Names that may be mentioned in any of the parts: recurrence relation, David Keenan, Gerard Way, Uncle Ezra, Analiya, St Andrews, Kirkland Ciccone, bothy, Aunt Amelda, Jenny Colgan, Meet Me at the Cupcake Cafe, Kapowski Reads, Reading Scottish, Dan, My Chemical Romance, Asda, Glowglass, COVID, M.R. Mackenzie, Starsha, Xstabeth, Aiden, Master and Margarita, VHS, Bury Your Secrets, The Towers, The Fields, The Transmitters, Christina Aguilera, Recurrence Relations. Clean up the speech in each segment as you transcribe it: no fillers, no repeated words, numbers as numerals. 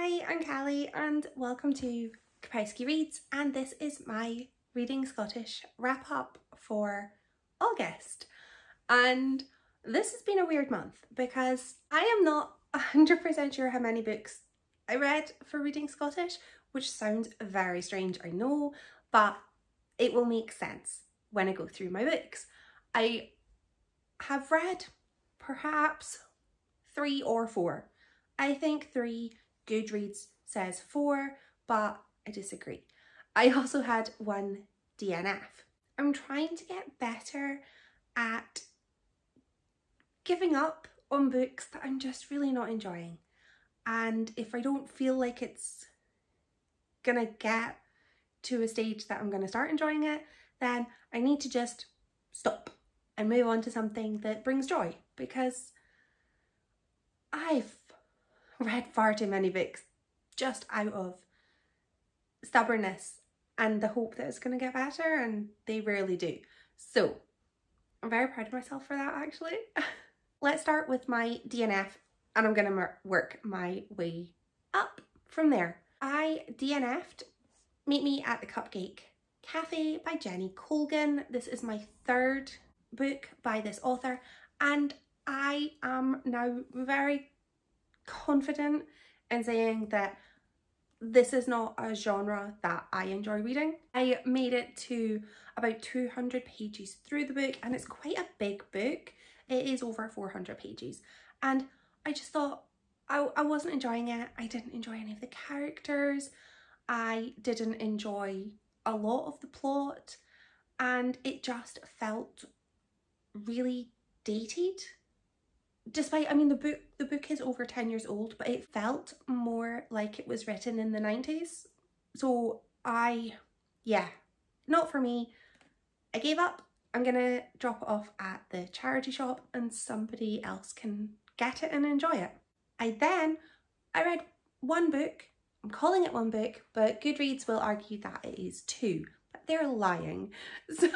Hi, I'm Callie and welcome to Kapowski Reads, and this is my Reading Scottish wrap up for August. And this has been a weird month because I am not 100% sure how many books I read for Reading Scottish, which sounds very strange, I know, but it will make sense when I go through my books. I have read perhaps 3 or 4. I think 3, Goodreads says 4, but I disagree. I also had 1 DNF. I'm trying to get better at giving up on books that I'm just really not enjoying. And if I don't feel like it's gonna get to a stage that I'm gonna start enjoying it, then I need to just stop and move on to something that brings joy, because I've read far too many books just out of stubbornness and the hope that it's going to get better, and they rarely do. So I'm very proud of myself for that, actually. Let's start with my DNF, and I'm going to work my way up from there. I DNF'd Meet Me at the Cupcake Cafe by Jenny Colgan. This is my 3rd book by this author, and I am now very confident in saying that this is not a genre that I enjoy reading. I made it to about 200 pages through the book, and it's quite a big book. It is over 400 pages, and I just thought I wasn't enjoying it. I didn't enjoy any of the characters. I didn't enjoy a lot of the plot, and it just felt really dated. Despite, I mean, the book is over 10 years old, but it felt more like it was written in the 90s. So yeah, not for me. I gave up. I'm gonna drop it off at the charity shop and somebody else can get it and enjoy it. I read 1 book. I'm calling it 1 book, but Goodreads will argue that it is 2, but they're lying. So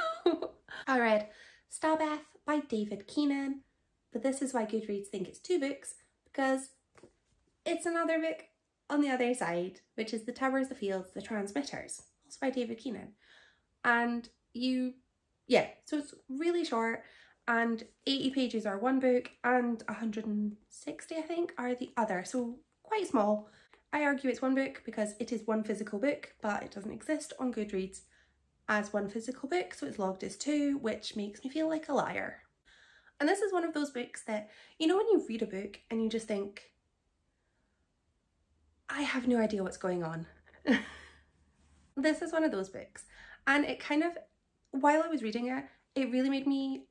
I read Xstabeth by David Keenan. But this is why Goodreads think it's 2 books, because it's another book on the other side, which is The Towers, The Fields, The Transmitters, also by David Keenan. And so it's really short, and 80 pages are 1 book and 160, I think, are the other, so quite small. I argue it's 1 book because it is 1 physical book, but it doesn't exist on Goodreads as 1 physical book, so it's logged as 2, which makes me feel like a liar. And this is one of those books that, you know, when you read a book and you just think, I have no idea what's going on. This is one of those books. And it kind of, while I was reading it, it really made me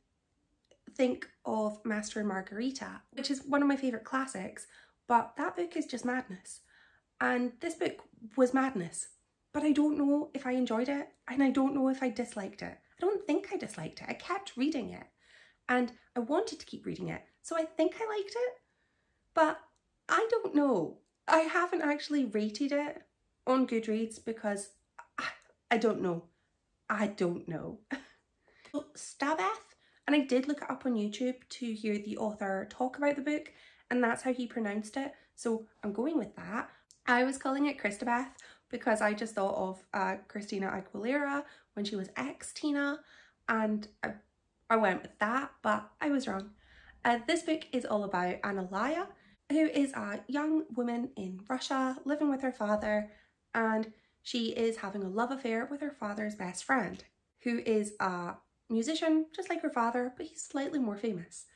think of Master and Margarita, which is one of my favourite classics, but that book is just madness. And this book was madness, but I don't know if I enjoyed it, and I don't know if I disliked it. I don't think I disliked it. I kept reading it. And I wanted to keep reading it, so I think I liked it, but I don't know. I haven't actually rated it on Goodreads because I don't know. I don't know. So Xstabeth, and I did look it up on YouTube to hear the author talk about the book, and that's how he pronounced it, so I'm going with that. I was calling it Xstabeth because I just thought of Christina Aguilera when she was ex-Tina, and I went with that, but I was wrong. This book is all about Analiya, who is a young woman in Russia living with her father, and she is having a love affair with her father's best friend, who is a musician just like her father, but he's slightly more famous.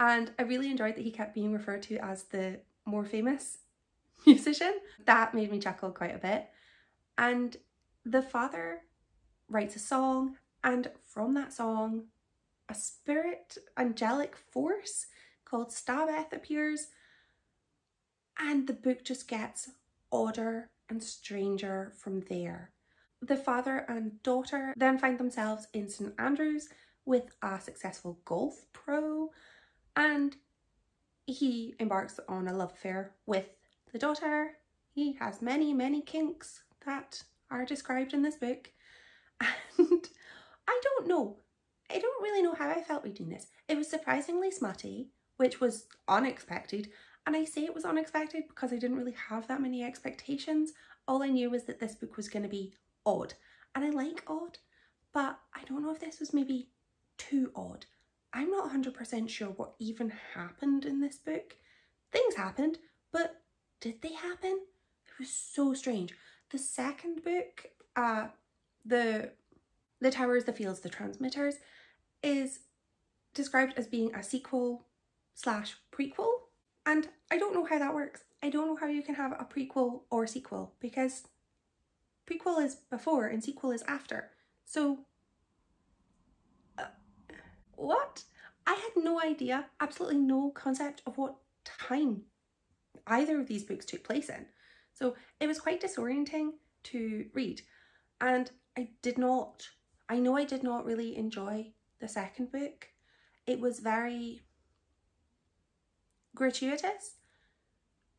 And I really enjoyed that he kept being referred to as the more famous musician. That made me chuckle quite a bit. And the father writes a song, and from that song, a spirit, angelic force called Xstabeth appears, and the book just gets odder and stranger from there. The father and daughter then find themselves in St Andrews with a successful golf pro, and he embarks on a love affair with the daughter. He has many, many kinks that are described in this book, and I don't really know how I felt reading this. It was surprisingly smutty, which was unexpected, And I say it was unexpected because I didn't really have that many expectations. All I knew was that this book was going to be odd, and I like odd, but I don't know if this was maybe too odd. I'm not 100% sure what even happened in this book. Things happened, but did they happen? It was so strange. The second book, The Towers, The Fields, The Transmitters, is described as being a sequel slash prequel. And I don't know how that works. I don't know how you can have a prequel or sequel, because prequel is before and sequel is after. So, what? I had no idea, absolutely no concept of what time either of these books took place in. So it was quite disorienting to read. And I know I did not really enjoy the second book. It was very gratuitous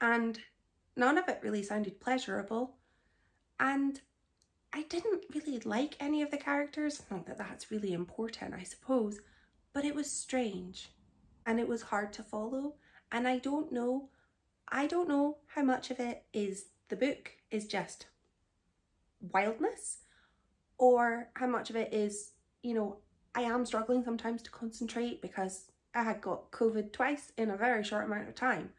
and none of it really sounded pleasurable. And I didn't really like any of the characters, not that that's really important, I suppose, but it was strange and it was hard to follow. And I don't know how much of it is the book is just wildness, or how much of it is, you know, I am struggling sometimes to concentrate because I had got COVID twice in a very short amount of time.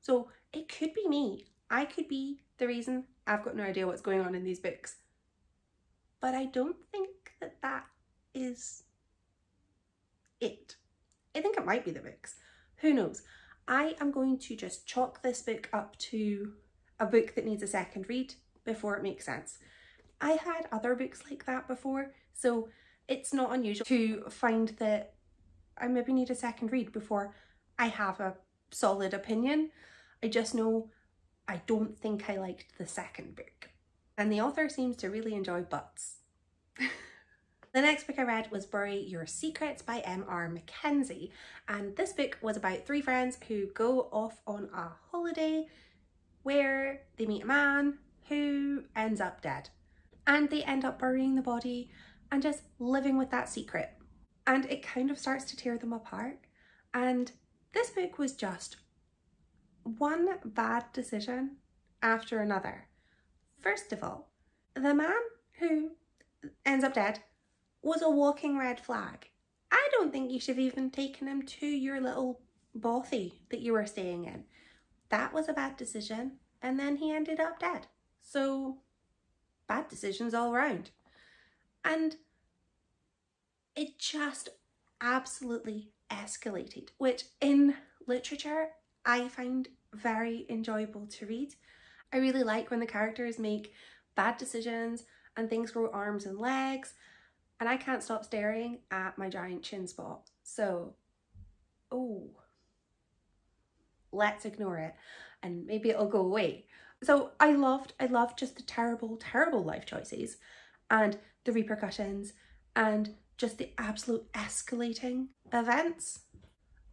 So it could be me. I could be the reason. I've got no idea what's going on in these books. But I don't think that that is it. I think it might be the books. Who knows? I am going to just chalk this book up to a book that needs a second read before it makes sense. I had other books like that before, so it's not unusual to find that I maybe need a second read before I have a solid opinion. I just know I don't think I liked the second book. And the author seems to really enjoy butts. The next book I read was Bury Your Secrets by M.R. Mackenzie. And this book was about three friends who go off on a holiday where they meet a man who ends up dead. And they end up burying the body and just living with that secret. And it kind of starts to tear them apart. And this book was just one bad decision after another. First of all, the man who ends up dead was a walking red flag. I don't think you should have even taken him to your little bothy that you were staying in. That was a bad decision, and then he ended up dead. So bad decisions all around. And it just absolutely escalated, which in literature I find very enjoyable to read. I really like when the characters make bad decisions and things grow arms and legs, and I can't stop staring at my giant chin spot. So, oh, let's ignore it and maybe it'll go away. So I loved just the terrible, terrible life choices and the repercussions and just the absolute escalating events.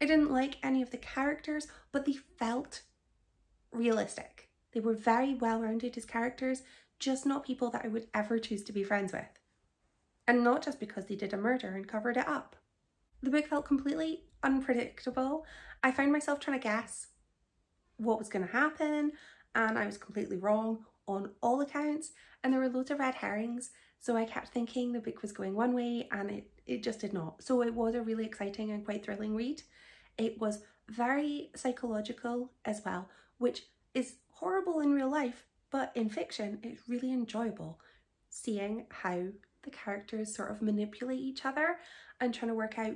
I didn't like any of the characters, but they felt realistic. They were very well-rounded as characters, just not people that I would ever choose to be friends with. And not just because they did a murder and covered it up. The book felt completely unpredictable. I found myself trying to guess what was going to happen, and I was completely wrong on all accounts, and there were loads of red herrings, so I kept thinking the book was going one way and it just did not. So it was a really exciting and quite thrilling read. It was very psychological as well, which is horrible in real life, but in fiction it's really enjoyable seeing how the characters sort of manipulate each other and trying to work out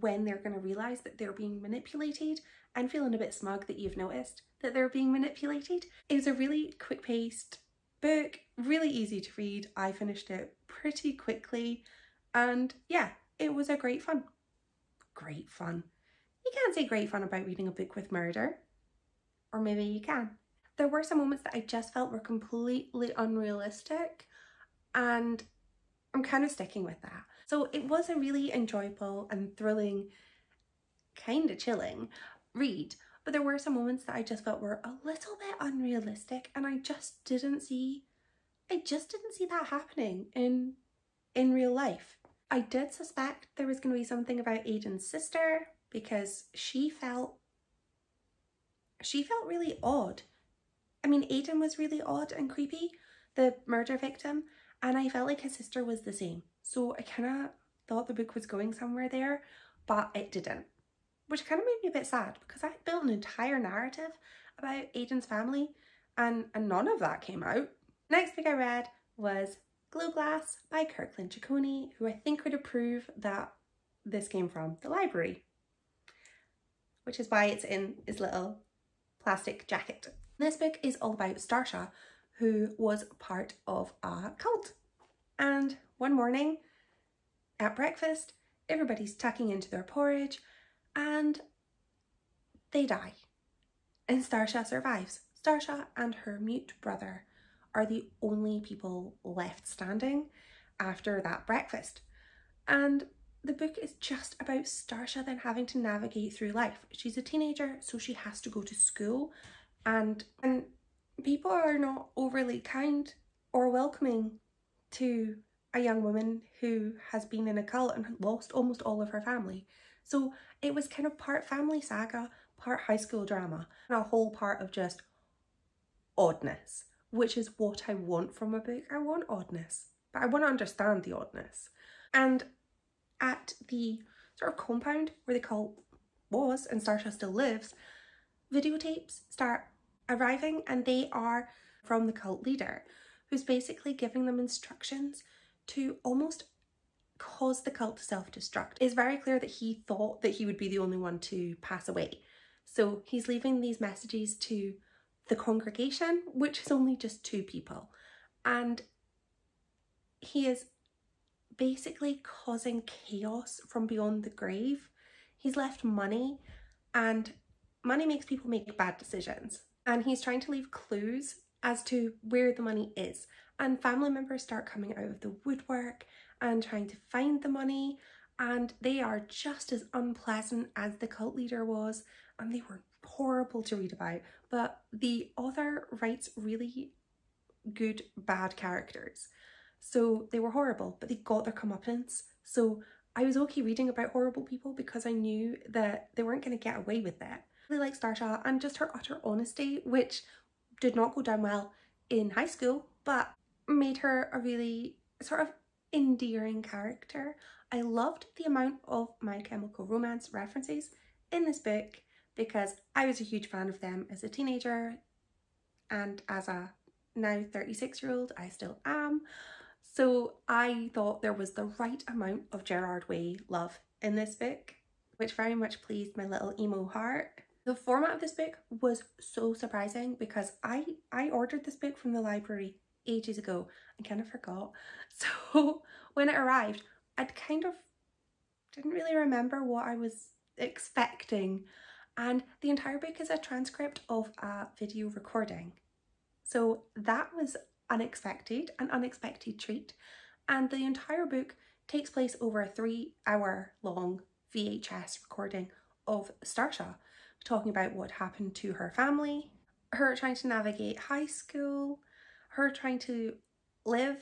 when they're going to realise that they're being manipulated and feeling a bit smug that you've noticed that they're being manipulated. It was a really quick-paced book, really easy to read. I finished it pretty quickly, and yeah, it was a great fun. Great fun. You can't say great fun about reading a book with murder, or maybe you can. There were some moments that I just felt were completely unrealistic, and I'm kind of sticking with that. So it was a really enjoyable and thrilling, kind of chilling read, but there were some moments that I just felt were a little bit unrealistic, and I just didn't see that happening in real life. I did suspect there was going to be something about Aiden's sister, because she felt she felt really odd. I mean, Aiden was really odd and creepy, the murder victim, and I felt like his sister was the same. So I kind of thought the book was going somewhere there, but it didn't. Which kind of made me a bit sad, because I built an entire narrative about Aiden's family and none of that came out. Next book I read was Glowglass by Kirkland Ciccone, who I think would approve that this came from the library, which is why it's in his little plastic jacket. This book is all about Starsha, who was part of a cult. And one morning at breakfast, everybody's tucking into their porridge and they die. And Starsha survives. Starsha and her mute brother are the only people left standing after that breakfast. And the book is just about Starsha then having to navigate through life. She's a teenager, so she has to go to school, and people are not overly kind or welcoming to a young woman who has been in a cult and lost almost all of her family. So it was kind of part family saga, part high school drama, and a whole part of just oddness, which is what I want from a book. I want oddness, but I want to understand the oddness. And at the sort of compound where the cult was and Starsha still lives, videotapes start arriving, and they are from the cult leader, who's basically giving them instructions to almost cause the cult to self-destruct. It's very clear that he thought that he would be the only one to pass away. So he's leaving these messages to the congregation, which is only just 2 people. And he is basically causing chaos from beyond the grave. He's left money, and money makes people make bad decisions. And he's trying to leave clues as to where the money is. And family members start coming out of the woodwork and trying to find the money. And they are just as unpleasant as the cult leader was. And they were horrible to read about. But the author writes really good, bad characters. So they were horrible, but they got their comeuppance. So I was okay reading about horrible people because I knew that they weren't going to get away with that. I really like Starsha and just her utter honesty, which did not go down well in high school, but made her a really sort of endearing character. I loved the amount of My Chemical Romance references in this book because I was a huge fan of them as a teenager, and as a now 36-year-old, I still am. So I thought there was the right amount of Gerard Way love in this book, which very much pleased my little emo heart. The format of this book was so surprising because I ordered this book from the library ages ago and kind of forgot. So when it arrived, I kind of didn't really remember what I was expecting. And the entire book is a transcript of a video recording. So that was unexpected, an unexpected treat. And the entire book takes place over a 3-hour long VHS recording of Starsha, talking about what happened to her family, her trying to navigate high school, her trying to live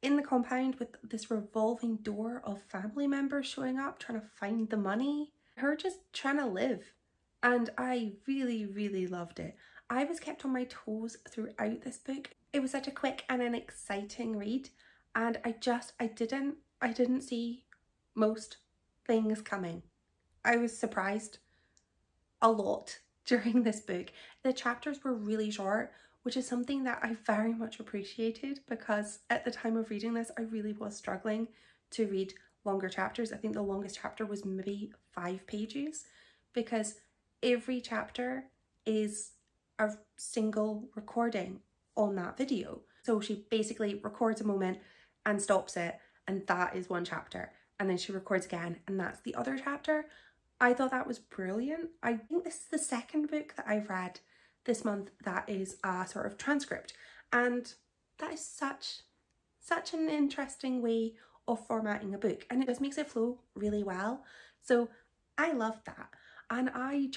in the compound with this revolving door of family members showing up, trying to find the money, her just trying to live. And I really, really loved it. I was kept on my toes throughout this book. It was such a quick and an exciting read, and I didn't see most things coming. I was surprised a lot during this book. The chapters were really short, which is something that I very much appreciated because at the time of reading this, I really was struggling to read longer chapters. I think the longest chapter was maybe 5 pages because every chapter is a single recording on that video. So she basically records a moment and stops it, and that is one chapter. And then she records again, and that's the other chapter. I thought that was brilliant. I think this is the second book that I've read this month that is a sort of transcript. And that is such an interesting way of formatting a book. And it just makes it flow really well. So I loved that. And I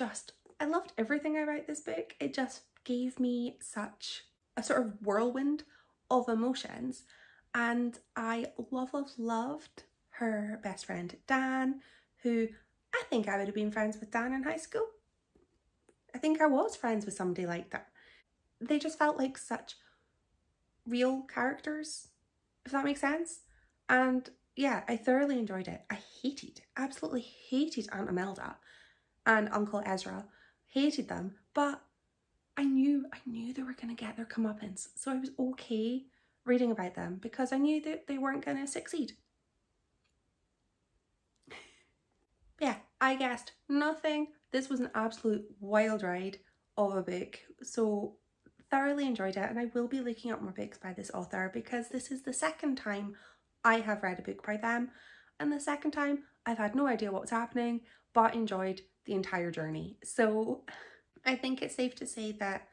loved everything about this book. It just gave me such a sort of whirlwind of emotions. And I loved her best friend Dan, who I think I would have been friends with Dan in high school. I think I was friends with somebody like that. They just felt like such real characters, if that makes sense. And yeah, I thoroughly enjoyed it. I hated, absolutely hated Aunt Amelda and Uncle Ezra, hated them, but I knew they were going to get their comeuppance. So I was okay reading about them because I knew that they weren't going to succeed. Yeah, I guessed nothing. This was an absolute wild ride of a book. So thoroughly enjoyed it, and I will be looking up more books by this author because this is the second time I have read a book by them, and the second time I've had no idea what was happening but enjoyed the entire journey. So I think it's safe to say that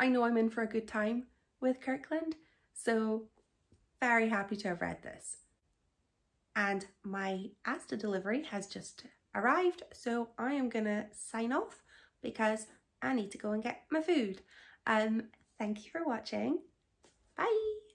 I know I'm in for a good time with Kirkland, so very happy to have read this. And my Asda delivery has just arrived, so I am gonna sign off because I need to go and get my food. Thank you for watching. Bye.